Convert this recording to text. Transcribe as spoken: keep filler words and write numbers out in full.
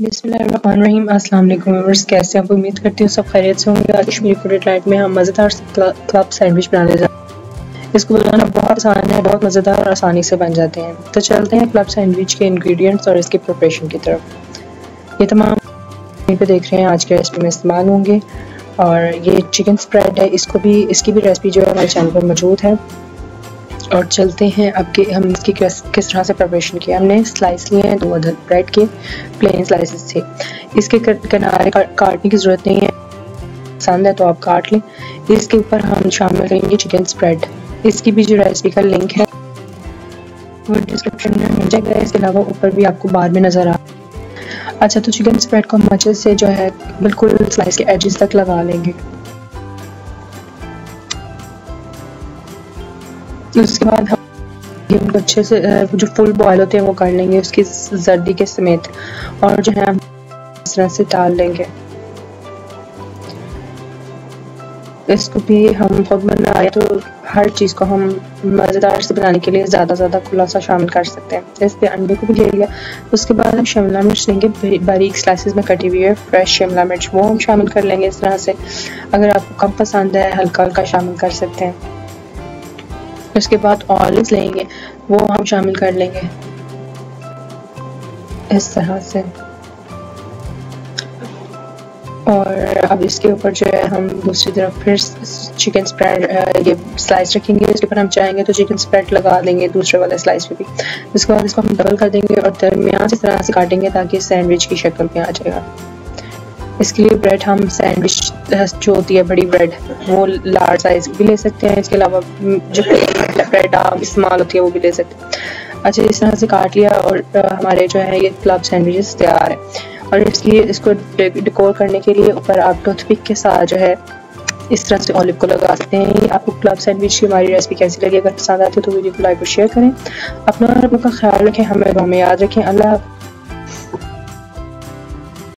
बिस्मिल्लाहिर्रहमानिर्रहीम, अस्सलाम वालेकुम व्यूअर्स। कैसे आप? उम्मीद करती हूँ सब खैरियत से होंगे। आज कश्मीरी फूडी डिलाइट में हम मज़ेदार क्लब सैंडविच बनाने जा रहे हैं। इसको बनाना बहुत आसान है, बहुत मज़ेदार और आसानी से बन जाते हैं। तो चलते हैं क्लब सैंडविच के इंग्रेडिएंट्स और इसके प्रिपरेशन की तरफ। ये तमाम पे देख रहे हैं आज की रेसिपी में इस्तेमाल होंगे। और ये चिकन स्प्रेड है, इसको भी इसकी भी रेसिपी जो है हमारे चैनल पर मौजूद है। और चलते हैं अब कि हम इसकी किस किस तरह से प्रिपरेशन किया। हमने स्लाइस लिए हैं दो अदद ब्रेड के, प्लेन स्लाइसेस थे। इसके किनारे काटने की ज़रूरत नहीं है, पसंद है तो आप काट लें। इसके ऊपर हम शामिल करेंगे चिकन स्प्रेड। इसकी भी जो रेसिपी का लिंक है वो डिस्क्रिप्शन में मिल जाएगा। इसके अलावा ऊपर भी आपको बार में नज़र आ। अच्छा, तो चिकन स्प्रेड को हम अच्छे से जो है बिल्कुल स्लाइस के एजेस तक लगा लेंगे। उसके बाद हम इनको अच्छे से जो फुल बॉयल होते हैं वो कर लेंगे, उसकी जर्दी के समेत। और जो है हम इस तरह से डाल लेंगे। इसको भी हम खुद बना रहे तो हर चीज़ को हम मज़ेदार से बनाने के लिए ज़्यादा से ज़्यादा खुलासा शामिल कर सकते हैं। इसके अंडे को भी ले लिया। उसके बाद हम शिमला मिर्च लेंगे, बारीक स्लाइसेस में कटी हुई है फ्रेश शिमला मिर्च, वो हम शामिल कर लेंगे इस तरह से। अगर आपको कम पसंद है हल्का हल्का शामिल कर सकते हैं। उसके बाद ऑलिव्स लेंगे, वो हम शामिल कर लेंगे इस तरह से। और अब इसके ऊपर जो है हम दूसरी तरफ फिर चिकन स्प्रेड ये स्लाइस रखेंगे। इसके ऊपर हम चाहेंगे तो चिकन स्प्रेड लगा देंगे दूसरे वाले स्लाइस पे भी। उसके बाद इसको हम डबल कर देंगे और दरमियान इस तरह से काटेंगे ताकि सैंडविच की शक्ल में आ जाएगा। इसके लिए ब्रेड हम सैंडविच जो होती है बड़ी ब्रेड, वो लार्ज साइज भी ले सकते हैं। इसके अलावा जो ब्रेड आम इस्तेमाल होती है वो भी ले सकते हैं। अच्छा, इस तरह से काट लिया और हमारे जो है ये क्लब सैंडविचेस तैयार है। और इसकी इसको डेकोर करने के लिए ऊपर आप टूथपिक के साथ जो है इस तरह से ऑलिव को लगा सकते हैं। आपको क्लब सैंडविच की हमारी रेसिपी कैसी लगी? अगर पसंद आती है तो वीडियो को लाइक और शेयर करें। अपना और अपनों का ख्याल रखें, हमें दुआ में याद रखें। अल्लाह।